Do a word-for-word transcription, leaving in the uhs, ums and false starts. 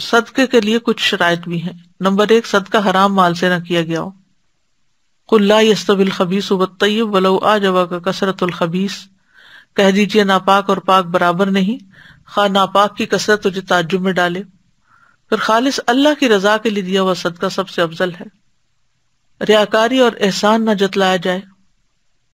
सदके के लिए कुछ शराइत भी हैं। नंबर एक, सदका हराम माल से न किया गया हो। कुल्ला यस्तबिल खबीस वत्तय्यिब वलौ आजबा का कसरतुल खबीस, कह दीजिए नापाक और पाक बराबर नहीं, खा नापाक की कसरत तुझे ताज्जुब में डाले। फिर खालिस अल्लाह की रजा के लिए दिया हुआ सदका सबसे अफजल है। रियाकारी और एहसान न जतलाया जाए।